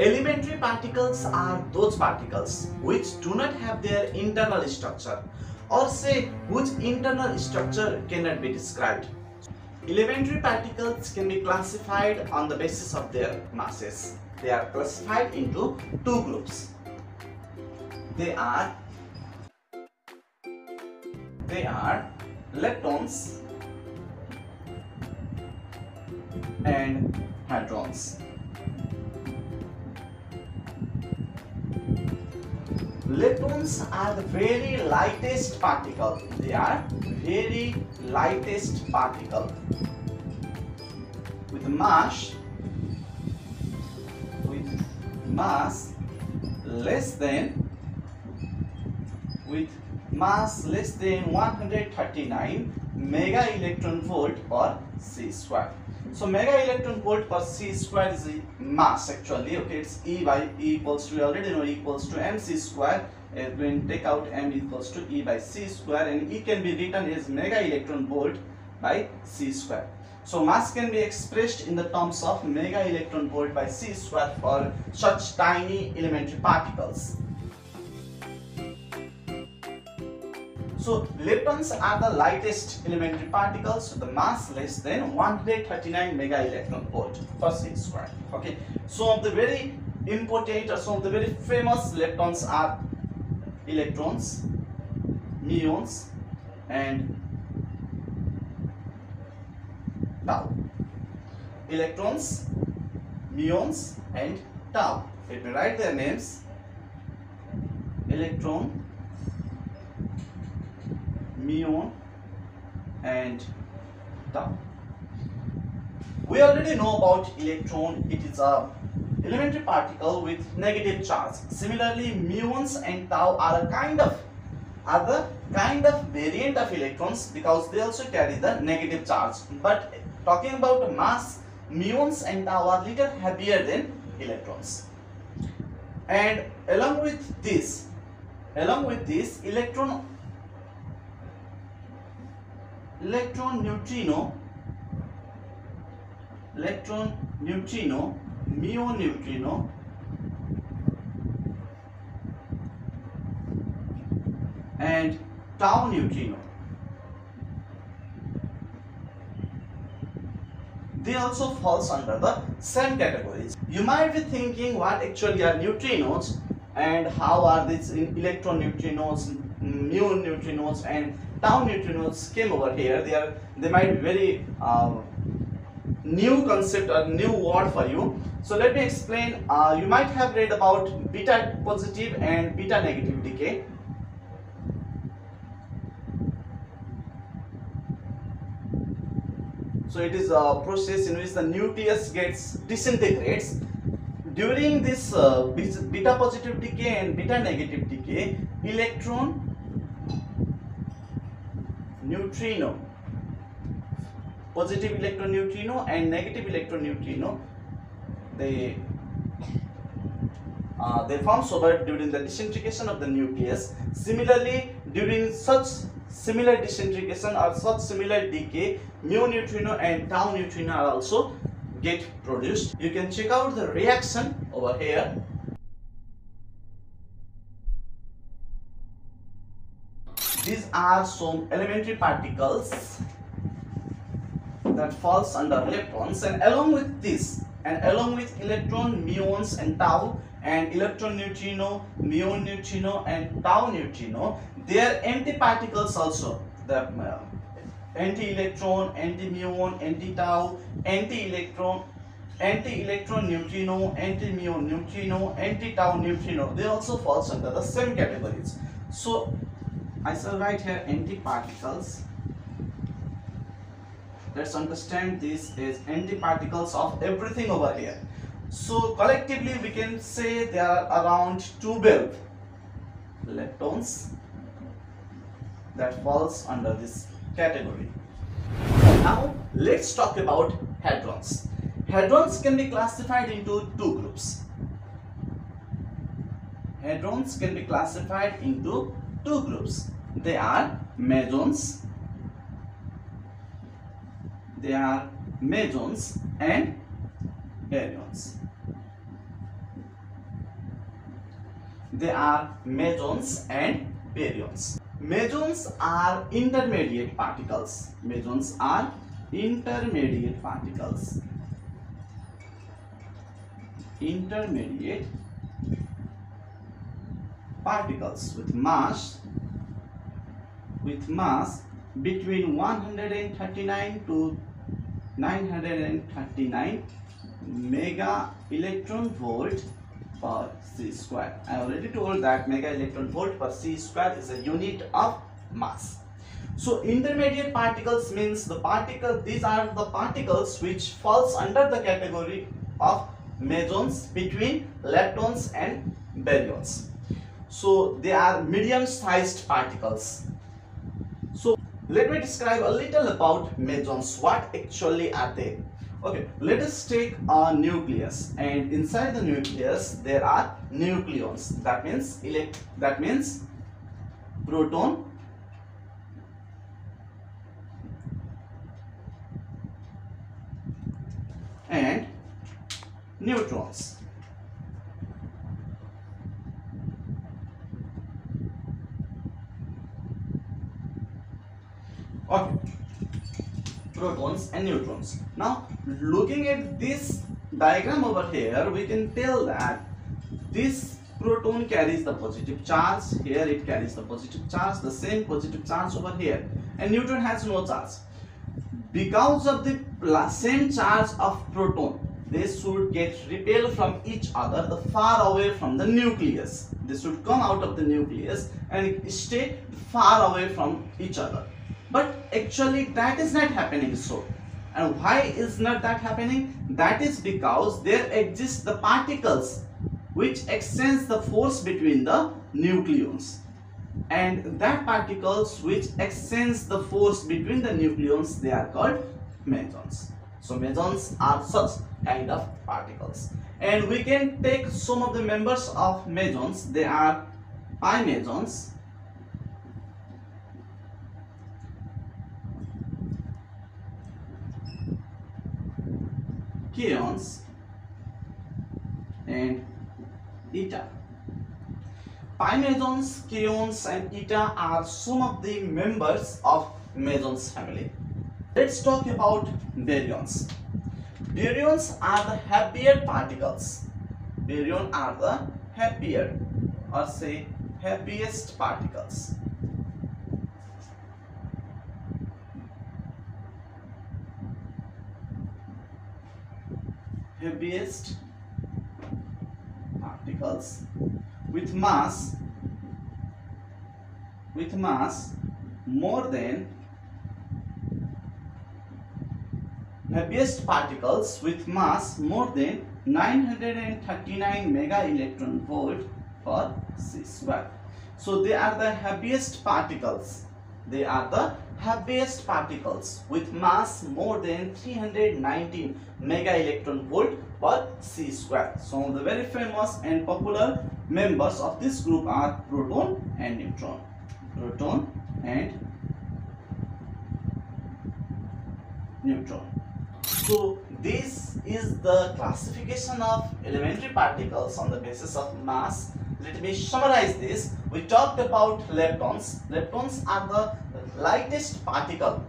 Elementary particles are those particles which do not have their internal structure, or say whose internal structure cannot be described. Elementary particles can be classified on the basis of their masses. They are classified into two groups. They are leptons and hadrons. Leptons are the very lightest particle. With mass less than 139 mega electron volt per c square. So mega electron volt per c square is the mass actually. Okay, it's E equals to, we already know, E equals to mc square. When take out m equals to E by c square, and E can be written as mega electron volt by c square. So mass can be expressed in the terms of mega electron volt by c square for such tiny elementary particles. So leptons are the lightest elementary particles with the mass less than 139 mega electron volt per c square. Okay, some of the very important or some of the very famous leptons are electrons, muons, and tau. Electrons, muons, and tau. Let me write their names. Electron, muon, and tau. We already know about electron. It is a elementary particle with negative charge. Similarly, muons and tau are the kind of variant of electrons because they also carry the negative charge. But talking about mass, muons and tau are little heavier than electrons. And along with this, electron neutrino, muon neutrino, and tau neutrino, they also falls under the same categories. You might be thinking, what actually are neutrinos and how are these electron neutrinos, muon neutrinos, and tau neutrinos came over here? They might be very new concept or new word for you. So let me explain. You might have read about beta positive and beta negative decay. So it is a process in which the nucleus disintegrates. During this beta positive decay and beta negative decay, electron, neutrino, positive electron neutrino and negative electron neutrino, they form sober during the disintegration of the nucleus. Similarly, during such similar disintegration or such similar decay, mu neutrino and tau neutrino are also get produced. You can check out the reaction over here. These are some elementary particles that falls under leptons, and along with electron, muons, and tau, and electron neutrino, muon neutrino, and tau neutrino, they are anti particles also. The anti electron, anti muon, anti tau, anti electron neutrino, anti muon neutrino, anti tau neutrino, they also falls under the same categories. So I shall write here anti particles. Let's understand this as antiparticles of everything over here. So collectively we can say there are around 12 leptons that falls under this category. Now let's talk about hadrons. Hadrons can be classified into two groups. They are mesons. and baryons. They are mesons and baryons. Mesons are intermediate particles. Mesons are intermediate particles. Intermediate particles with mass between 139 to 939 mega electron volt per c square. I already told that mega electron volt per c square is a unit of mass. So intermediate particles means these are the particles which falls under the category of mesons between leptons and baryons. So they are medium-sized particles. So let me describe a little about mesons. What actually are they? Okay, let us take a nucleus, and inside the nucleus there are nucleons. That means proton, and neutrons. Okay, protons and neutrons. Now, looking at this diagram over here, we can tell that this proton carries the positive charge. Here it carries the positive charge, the same positive charge over here. And neutron has no charge. Because of the same charge of proton, they should get repelled from each other, the far away from the nucleus. They should come out of the nucleus and stay far away from each other. But actually that is not happening so. And why is not that happening? That is because there exist the particles which exchange the force between the nucleons. And that particles which exchange the force between the nucleons, they are called mesons. So mesons are such kind of particles. And we can take some of the members of mesons. They are pi mesons, kaons, and eta. Pi mesons, kaons, and eta are some of the members of mesons family. Let's talk about baryons. Baryons are the heavier particles. Baryons are the heavier, or say heaviest particles. Heaviest particles with mass more than heaviest particles with mass more than 939 mega electron volt per c square. So they are the heaviest particles. They are the heaviest particles with mass more than 319 mega electron volt per c square. Some of the very famous and popular members of this group are proton and neutron. Proton and neutron. So this is the classification of elementary particles on the basis of mass. Let me summarize this. We talked about leptons. Leptons are the lightest particle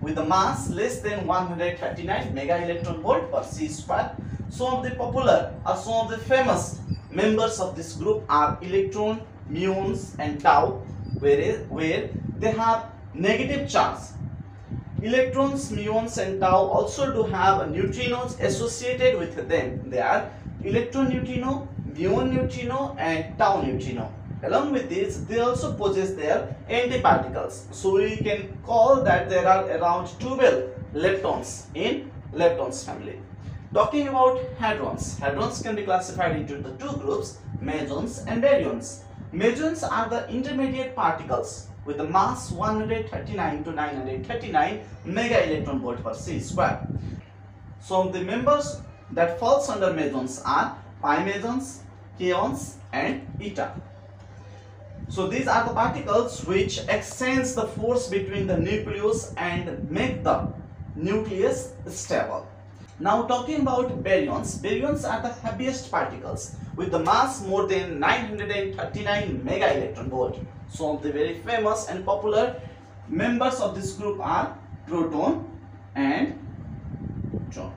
with a mass less than 139 mega electron volt per c square. Some of the popular or some of the famous members of this group are electron, muons, and tau, where they have negative charge. Electrons, muons, and tau also do have neutrinos associated with them. They are electron neutrino, muon neutrino, and tau neutrino. Along with this, they also possess their antiparticles. So we can call that there are around 12 leptons in leptons family. Talking about hadrons. Hadrons can be classified into the two groups, mesons and baryons. Mesons are the intermediate particles with the mass 139 to 939 mega electron volt per c square. So the members that falls under mesons are pi mesons, kaons, and eta. So these are the particles which exchange the force between the nucleus and make the nucleus stable. Now talking about baryons, baryons are the heaviest particles with the mass more than 939 mega electron volt. Some of the very famous and popular members of this group are proton and neutron.